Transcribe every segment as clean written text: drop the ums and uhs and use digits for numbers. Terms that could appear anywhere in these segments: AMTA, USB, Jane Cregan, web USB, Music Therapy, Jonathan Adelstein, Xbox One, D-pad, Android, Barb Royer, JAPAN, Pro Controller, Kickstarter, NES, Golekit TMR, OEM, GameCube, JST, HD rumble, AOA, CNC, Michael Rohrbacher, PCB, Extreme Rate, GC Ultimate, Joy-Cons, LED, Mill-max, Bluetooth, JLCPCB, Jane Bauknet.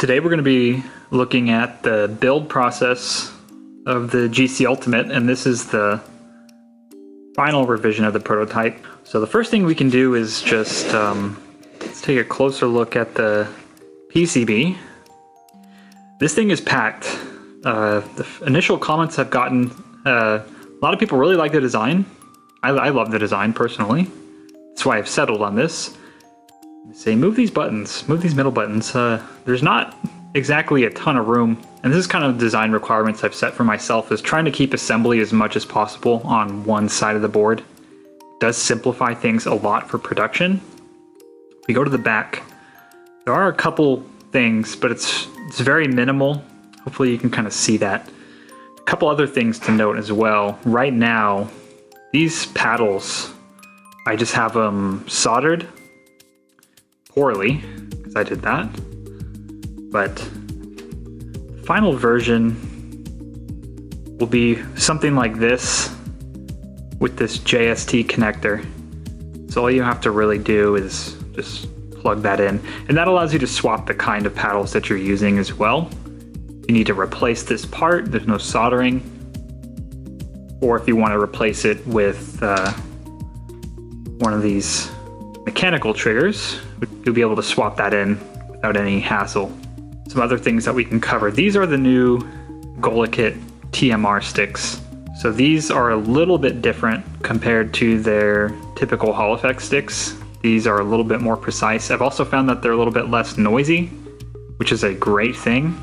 Today we're going to be looking at the build process of the GC Ultimate, and this is the final revision of the prototype. So the first thing we can do is just let's take a closer look at the PCB. This thing is packed. The initial comments I've gotten, a lot of people really like the design. I love the design personally. That's why I've settled on this. Say, move these buttons, move these middle buttons. There's not exactly a ton of room, and this is kind of design requirements I've set for myself, is trying to keep assembly as much as possible on one side of the board. It does simplify things a lot for production. If we go to the back, there are a couple things, but it's very minimal. Hopefully you can kind of see that. A couple other things to note as well. Right now, these paddles, I just have them soldered poorly, because I did that, but the final version will be something like this with this JST connector. So all you have to really do is just plug that in, and that allows you to swap the kind of paddles that you're using as well. If you need to replace this part, there's no soldering, or if you want to replace it with one of these mechanical triggers, you'll be able to swap that in without any hassle. Some other things that we can cover. These are the new Golekit TMR sticks. So these are a little bit different compared to their typical Hall effect sticks. These are a little bit more precise. I've also found that they're a little bit less noisy, which is a great thing.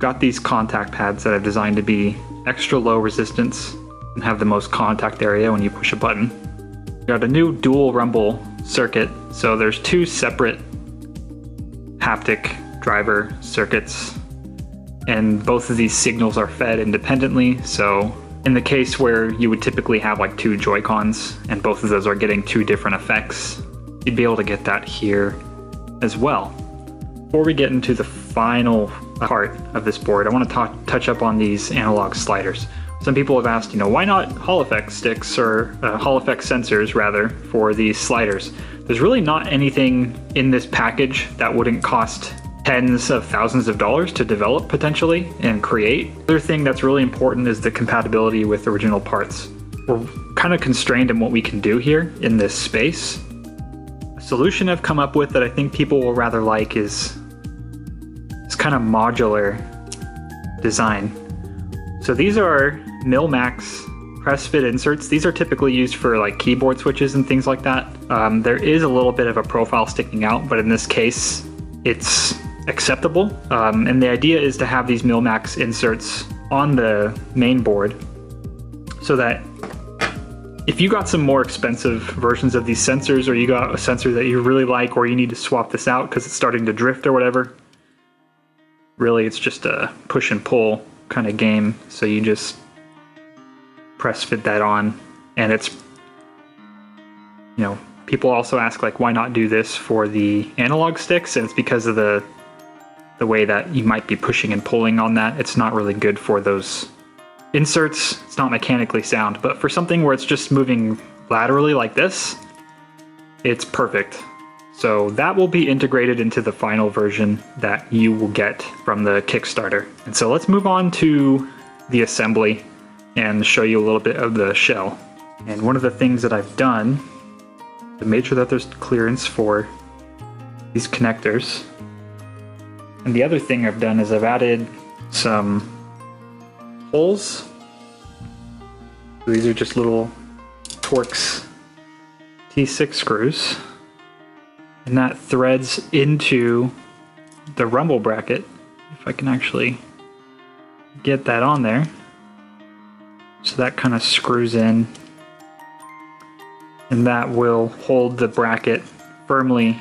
Got these contact pads that I've designed to be extra low resistance and have the most contact area when you push a button. Got a new dual rumble circuit, so there's two separate haptic driver circuits, and both of these signals are fed independently. So in the case where you would typically have like two Joy-Cons and both of those are getting two different effects, you'd be able to get that here as well. Before we get into the final part of this board, I want to touch up on these analog sliders. Some people have asked, you know, why not Hall effect sticks or Hall effect sensors rather for these sliders? There's really not anything in this package that wouldn't cost tens of thousands of dollars to develop potentially and create. Another thing that's really important is the compatibility with original parts. We're kind of constrained in what we can do here in this space. A solution I've come up with that I think people will rather like is this kind of modular design. So these are Mill-max press fit inserts. These are typically used for like keyboard switches and things like that. There is a little bit of a profile sticking out, but in this case, it's acceptable. And the idea is to have these Mill-max inserts on the main board so that if you got some more expensive versions of these sensors, or you got a sensor that you really like, or you need to swap this out because it's starting to drift or whatever, really it's just a push and pull kind of game. So you just press fit that on, and it's, you know, people also ask like, why not do this for the analog sticks? And it's because of the way that you might be pushing and pulling on that. It's not really good for those inserts. It's not mechanically sound, but for something where it's just moving laterally like this, it's perfect. So that will be integrated into the final version that you will get from the Kickstarter. And so let's move on to the assembly and show you a little bit of the shell. And one of the things that I've done to make sure that there's clearance for these connectors. And the other thing I've done is I've added some holes. These are just little Torx T6 screws, and that threads into the rumble bracket. If I can actually get that on there. So that kind of screws in, and that will hold the bracket firmly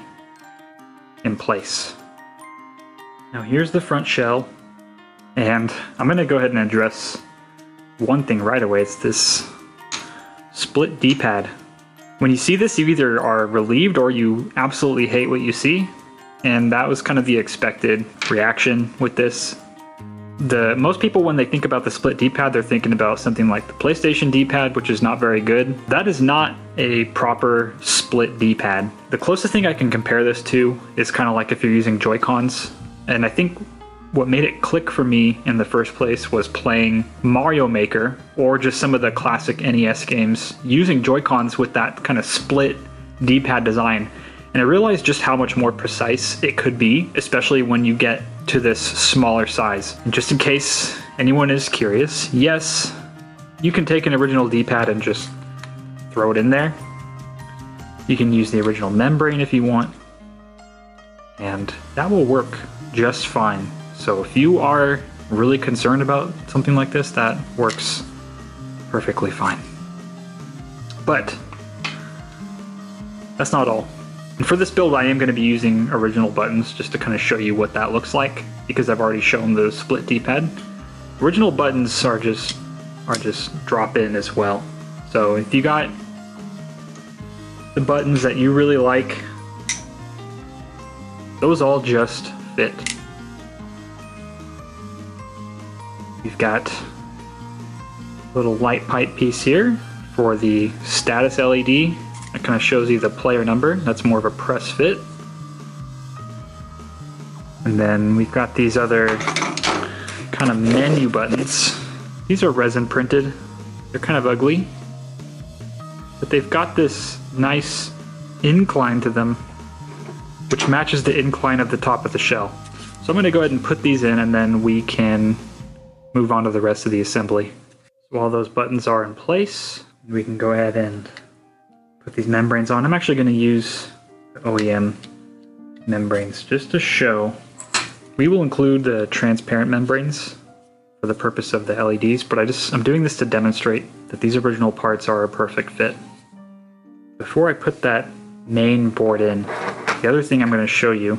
in place. Now here's the front shell, and I'm gonna go ahead and address one thing right away. It's this split D-pad. When you see this, you either are relieved or you absolutely hate what you see, and that was kind of the expected reaction with this. Most people, when they think about the split D-pad, they're thinking about something like the PlayStation D-pad, which is not very good. That is not a proper split D-pad. The closest thing I can compare this to is kind of like if you're using Joy-Cons And I think what made it click for me in the first place was playing Mario Maker or just some of the classic NES games using Joy-Cons with that kind of split D-pad design. And I realized just how much more precise it could be, especially when you get to this smaller size. And just in case anyone is curious, yes, you can take an original D-pad and just throw it in there. You can use the original membrane if you want, and that will work just fine. So if you are really concerned about something like this, that works perfectly fine. But that's not all. And for this build, I am going to be using original buttons just to kind of show you what that looks like, because I've already shown the split D-pad. Original buttons are just drop in as well. So if you got the buttons that you really like, those all just fit. You've got a little light pipe piece here for the status LED. That kind of shows you the player number. That's more of a press fit. And then we've got these other kind of menu buttons. These are resin printed. They're kind of ugly, but they've got this nice incline to them, which matches the incline of the top of the shell. So I'm going to go ahead and put these in, and then we can move on to the rest of the assembly. So all those buttons are in place, we can go ahead and put these membranes on. I'm actually going to use OEM membranes just to show. We will include the transparent membranes for the purpose of the LEDs, but I'm doing this to demonstrate that these original parts are a perfect fit. Before I put that main board in, the other thing I'm going to show you,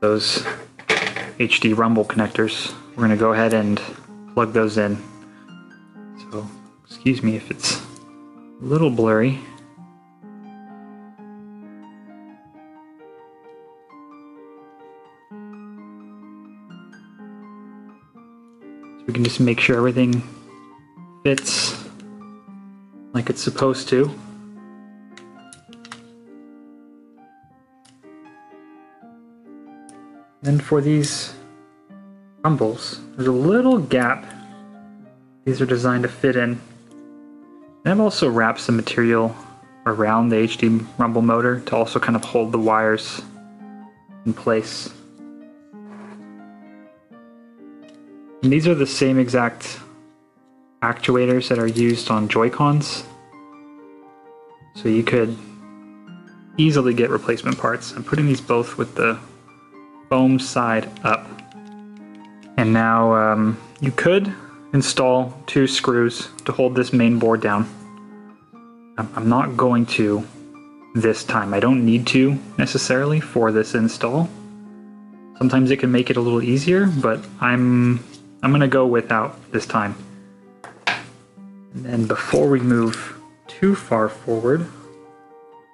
those HD rumble connectors, we're going to go ahead and plug those in. So, excuse me if it's a little blurry. So we can just make sure everything fits like it's supposed to. And for these rumbles, there's a little gap. These are designed to fit in. And I've also wrapped some material around the HD rumble motor to also kind of hold the wires in place. And these are the same exact actuators that are used on Joy-Cons. So you could easily get replacement parts. I'm putting these both with the foam side up. And now you could install two screws to hold this main board down. I'm not going to this time. I don't need to necessarily for this install. Sometimes it can make it a little easier, but I'm gonna go without this time. And then before we move too far forward,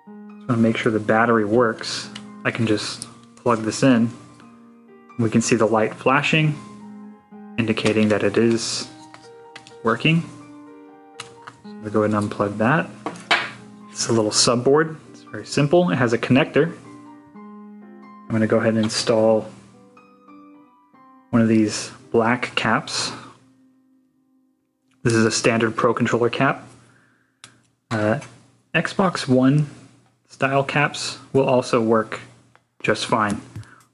I just wanna make sure the battery works. I can just plug this in. We can see the light flashing, indicating that it is working. So we'll go ahead and unplug that. It's a little subboard. It's very simple. It has a connector. I'm going to go ahead and install one of these black caps. This is a standard Pro Controller cap. Xbox One style caps will also work just fine.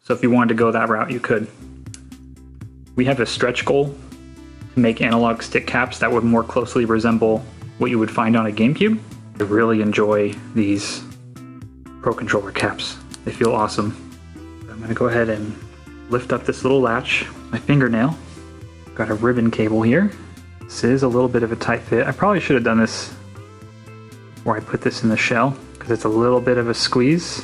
So if you wanted to go that route, you could. We have a stretch goal to make analog stick caps that would more closely resemble what you would find on a GameCube. I really enjoy these Pro Controller caps. They feel awesome. I'm gonna go ahead and lift up this little latch with my fingernail. Got a ribbon cable here. This is a little bit of a tight fit. I probably should have done this before I put this in the shell, because it's a little bit of a squeeze.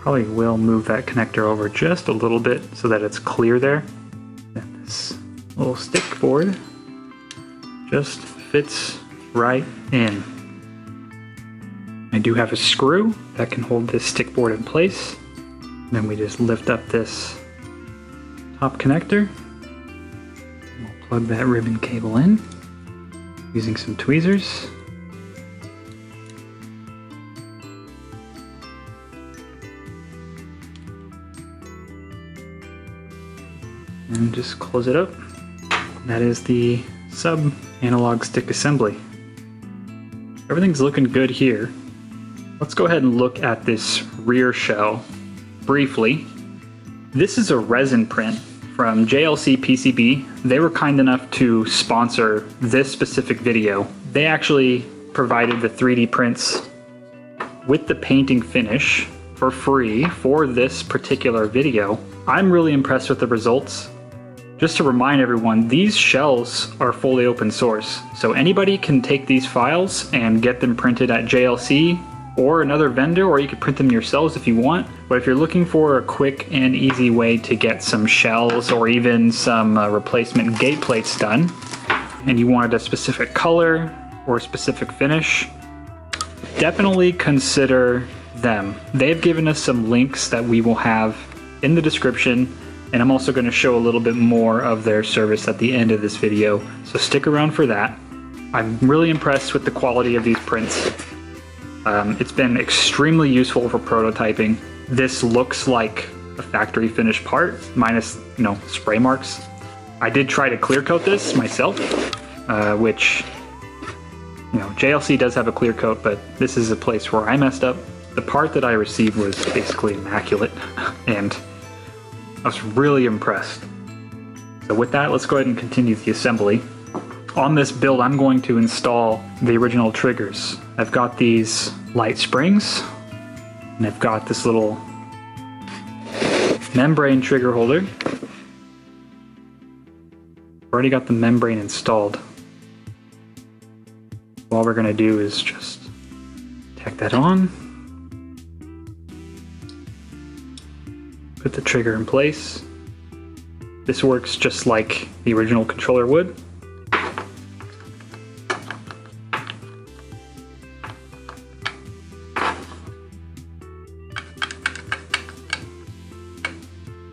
Probably will move that connector over just a little bit so that it's clear there. And this little stick board just fits right in. I do have a screw that can hold this stick board in place. And then we just lift up this top connector. We'll plug that ribbon cable in using some tweezers. and just close it up. That is the sub analog stick assembly. Everything's looking good here. Let's go ahead and look at this rear shell briefly. This is a resin print from JLCPCB. They were kind enough to sponsor this specific video. They actually provided the 3D prints with the painting finish for free for this particular video. I'm really impressed with the results. Just to remind everyone, these shells are fully open source, so anybody can take these files and get them printed at JLC or another vendor, or you could print them yourselves if you want. But if you're looking for a quick and easy way to get some shells or even some replacement gate plates done, and you wanted a specific color or a specific finish, definitely consider them. They've given us some links that we will have in the description, and I'm also going to show a little bit more of their service at the end of this video, so stick around for that. I'm really impressed with the quality of these prints. It's been extremely useful for prototyping. This looks like a factory finished part, minus, you know, spray marks. I did try to clear coat this myself, which, you know, JLC does have a clear coat, but this is a place where I messed up. The part that I received was basically immaculate, and I was really impressed. So with that, let's go ahead and continue the assembly. On this build, I'm going to install the original triggers. I've got these light springs, and I've got this little membrane trigger holder. I've already got the membrane installed. All we're gonna do is just tack that on, put the trigger in place. This works just like the original controller would.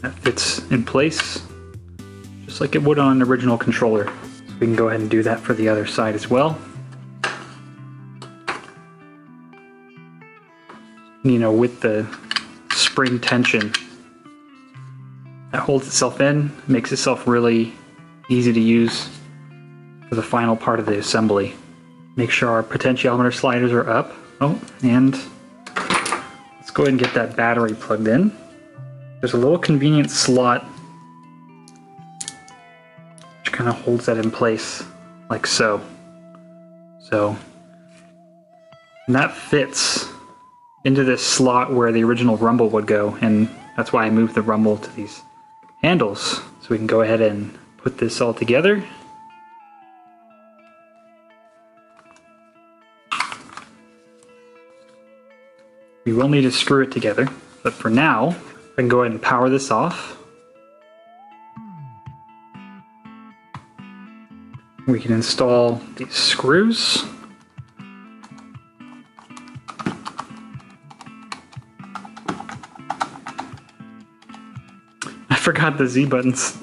That fits in place just like it would on an original controller. So we can go ahead and do that for the other side as well. You know, with the spring tension that holds itself in, makes itself really easy to use for the final part of the assembly. Make sure our potentiometer sliders are up. Oh, and let's go ahead and get that battery plugged in. There's a little convenient slot which kind of holds that in place, like so. So, and that fits into this slot where the original rumble would go, and that's why I moved the rumble to these handles. So we can go ahead and put this all together. We will need to screw it together, but for now, I can go ahead and power this off. We can install these screws. I forgot the Z buttons.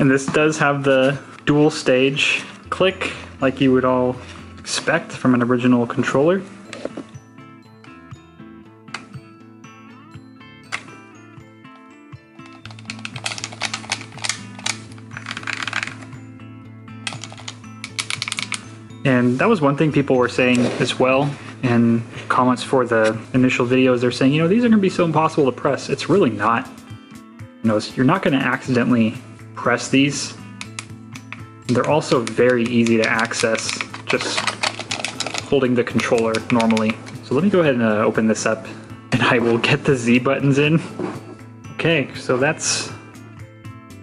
And this does have the dual stage click like you would all expect from an original controller. And that was one thing people were saying as well in comments for the initial videos. They're saying, you know, these are going to be so impossible to press. It's really not. You know, you're not going to accidentally press these. They're also very easy to access just holding the controller normally. So let me go ahead and open this up, and I will get the Z buttons in. Okay, so that's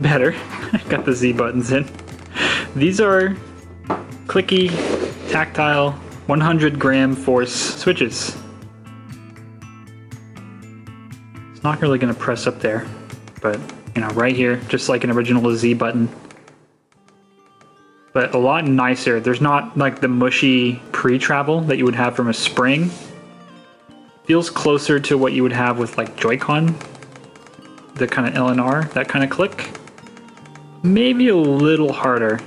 better. I got the Z buttons in. These are clicky, tactile, 100 gram force switches. It's not really going to press up there, but, you know, right here, just like an original Z button. But a lot nicer. There's not like the mushy pre-travel that you would have from a spring. It feels closer to what you would have with like Joy-Con, the kind of LNR, that kind of click. Maybe a little harder.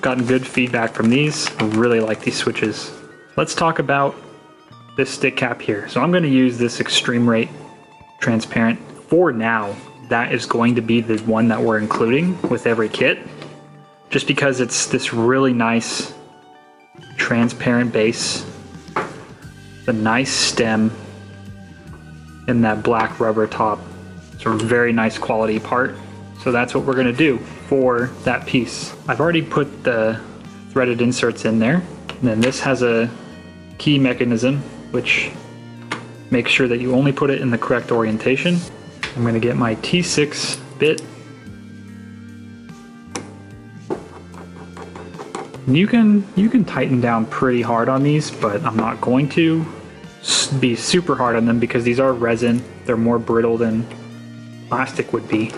Gotten good feedback from these. I really like these switches. Let's talk about this stick cap here. So I'm going to use this Extreme Rate transparent for now. That is going to be the one that we're including with every kit, just because it's this really nice transparent base, the nice stem, and that black rubber top. It's a very nice quality part. So that's what we're gonna do for that piece. I've already put the threaded inserts in there. And then this has a key mechanism, which makes sure that you only put it in the correct orientation. I'm gonna get my T6 bit. You can tighten down pretty hard on these, but I'm not going to be super hard on them because these are resin. They're more brittle than plastic would be.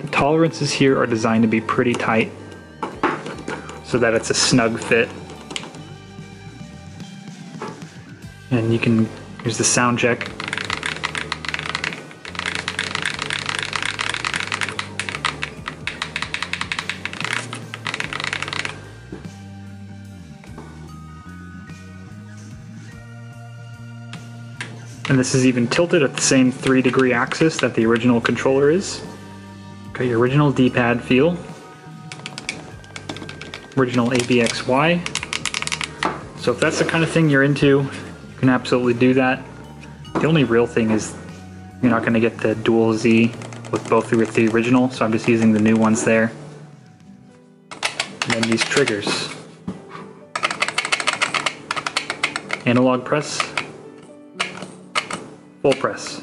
The tolerances here are designed to be pretty tight so that it's a snug fit. And you can use the sound check. And this is even tilted at the same 3-degree axis that the original controller is. Got your original D-pad feel. Original ABXY. So if that's the kind of thing you're into, you can absolutely do that. The only real thing is you're not going to get the dual Z with both with the original, so I'm just using the new ones there. And then these triggers. Analog press. Full press.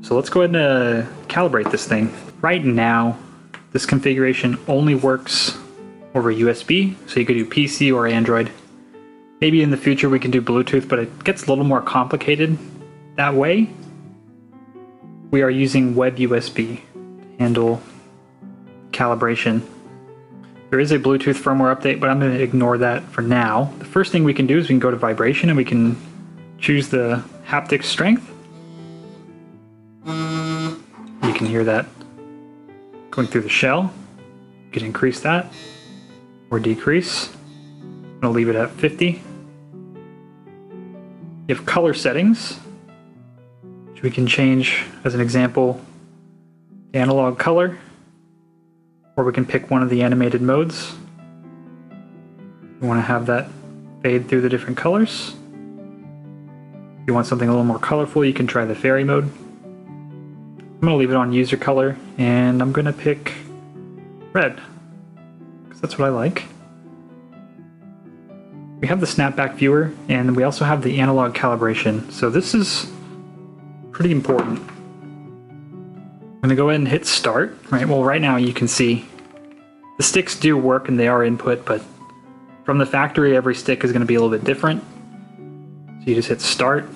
So let's go ahead and calibrate this thing. Right now, this configuration only works over USB, so you could do PC or Android. Maybe in the future we can do Bluetooth, but it gets a little more complicated that way. We are using web USB to handle calibration. There is a Bluetooth firmware update, but I'm going to ignore that for now. The first thing we can do is we can go to vibration and we can choose the haptic strength. You can hear that going through the shell. You can increase that or decrease. I'm going to leave it at 50. You have color settings, which we can change as an example, the analog color. Or we can pick one of the animated modes. You want to have that fade through the different colors. If you want something a little more colorful, you can try the fairy mode. I'm going to leave it on user color, and I'm going to pick red, because that's what I like. We have the snapback viewer, and we also have the analog calibration, so this is pretty important. I'm gonna go ahead and hit start. Right, well, right now you can see the sticks do work and they are input, but from the factory, every stick is gonna be a little bit different. So you just hit start,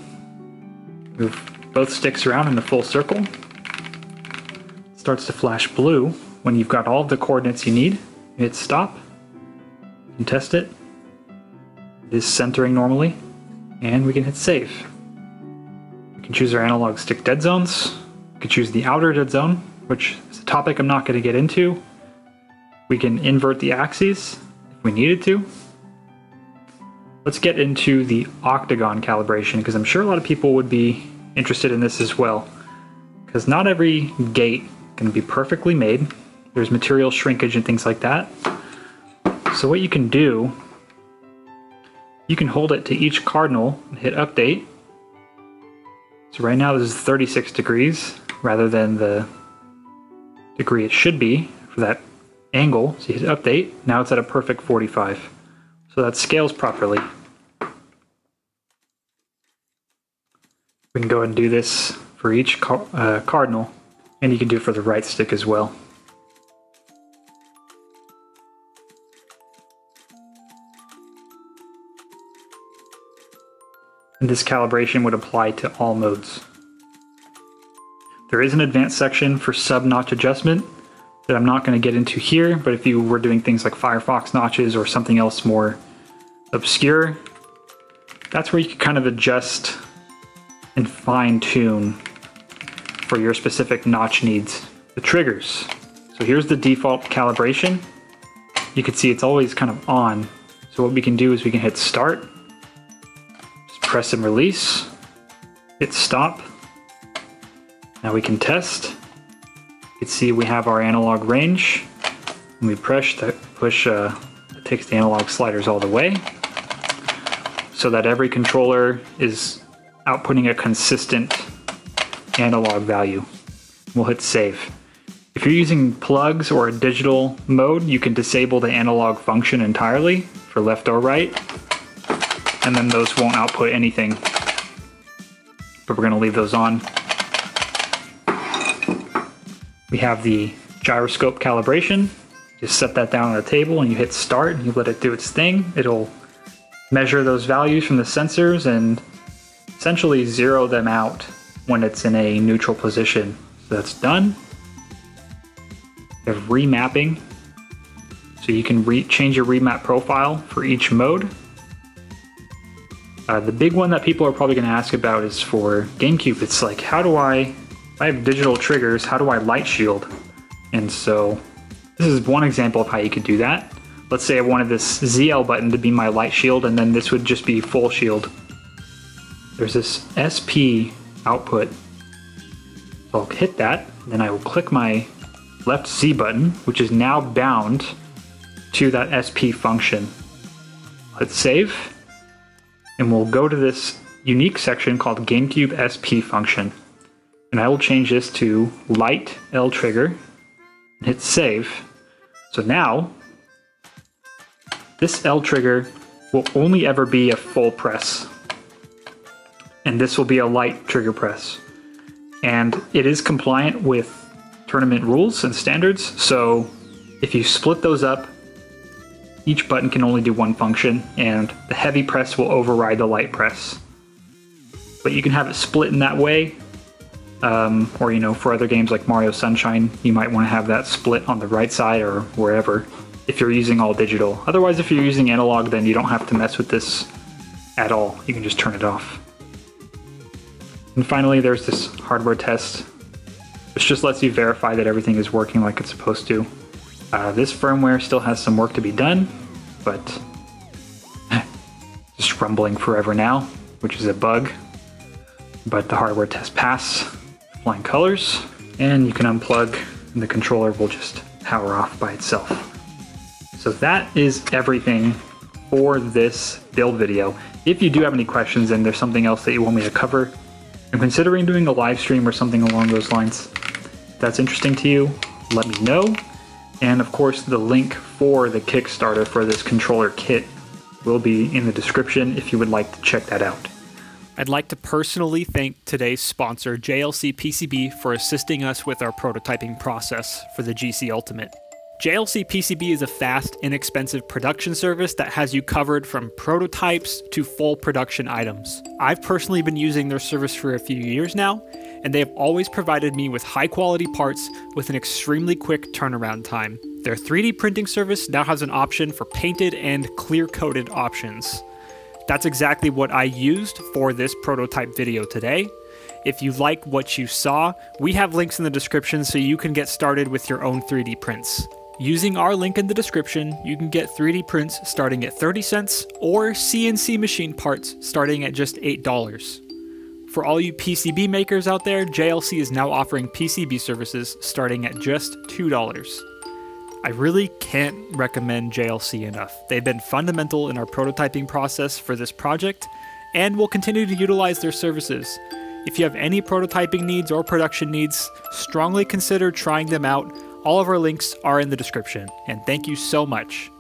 move both sticks around in a full circle. It starts to flash blue when you've got all of the coordinates you need. You hit stop, you can test it. It is centering normally, and we can hit save. We can choose our analog stick dead zones. We can choose the outer dead zone, which is a topic I'm not going to get into. We can invert the axes if we needed to. Let's get into the octagon calibration, because I'm sure a lot of people would be interested in this as well. Because not every gate can be perfectly made. There's material shrinkage and things like that. So what you can do, you can hold it to each cardinal and hit update. So right now this is 36 degrees. Rather than the degree it should be for that angle. So you hit update, now it's at a perfect 45. So that scales properly. We can go ahead and do this for each cardinal, and you can do it for the right stick as well. And this calibration would apply to all modes. There is an advanced section for sub-notch adjustment that I'm not going to get into here, but if you were doing things like Firefox notches or something else more obscure, that's where you can kind of adjust and fine-tune for your specific notch needs. The triggers. So here's the default calibration. you can see it's always kind of on. So what we can do is we can hit start, just press and release, hit stop. Now we can test. You can see we have our analog range. When we push, it takes the analog sliders all the way, so that every controller is outputting a consistent analog value. We'll hit save. If you're using plugs or a digital mode, you can disable the analog function entirely for left or right, and then those won't output anything. But we're gonna leave those on. We have the gyroscope calibration. Just set that down on the table and you hit start and you let it do its thing. It'll measure those values from the sensors and essentially zero them out when it's in a neutral position. So that's done. Of remapping, so you can change your remap profile for each mode. The big one that people are probably going to ask about is for GameCube. It's like, how do I have digital triggers, how do I light shield? And so this is one example of how you could do that. Let's say I wanted this ZL button to be my light shield, and then this would just be full shield. There's this SP output. So I'll hit that, then I will click my left Z button, which is now bound to that SP function. Let's save, and we'll go to this unique section called GameCube SP function. And I will change this to light L trigger and hit save. So now this L trigger will only ever be a full press, and this will be a light trigger press. And it is compliant with tournament rules and standards, so if you split those up, each button can only do one function, and the heavy press will override the light press. But you can have it split in that way, or you know, for other games like Mario Sunshine, you might want to have that split on the right side or wherever, if you're using all digital. Otherwise, if you're using analog, then you don't have to mess with this at all. You can just turn it off. And finally, there's this hardware test, which just lets you verify that everything is working like it's supposed to. This firmware still has some work to be done, but just rumbling forever now, which is a bug. But the hardware test passed, flying colors, and you can unplug and the controller will just power off by itself. So that is everything for this build video. If you do have any questions and there's something else that you want me to cover, I'm considering doing a live stream or something along those lines. If that's interesting to you, let me know. And of course, the link for the Kickstarter for this controller kit will be in the description if you would like to check that out. I'd like to personally thank today's sponsor, JLCPCB, for assisting us with our prototyping process for the GC Ultimate. JLCPCB is a fast, inexpensive production service that has you covered from prototypes to full production items. I've personally been using their service for a few years now, and they have always provided me with high-quality parts with an extremely quick turnaround time. Their 3D printing service now has an option for painted and clear-coated options. That's exactly what I used for this prototype video today. If you like what you saw, we have links in the description so you can get started with your own 3D prints. Using our link in the description, you can get 3D prints starting at 30 cents or CNC machine parts starting at just $8. For all you PCB makers out there, JLC is now offering PCB services starting at just $2. I really can't recommend JLC enough. They've been fundamental in our prototyping process for this project, and we'll continue to utilize their services. If you have any prototyping needs or production needs, strongly consider trying them out. All of our links are in the description, and thank you so much.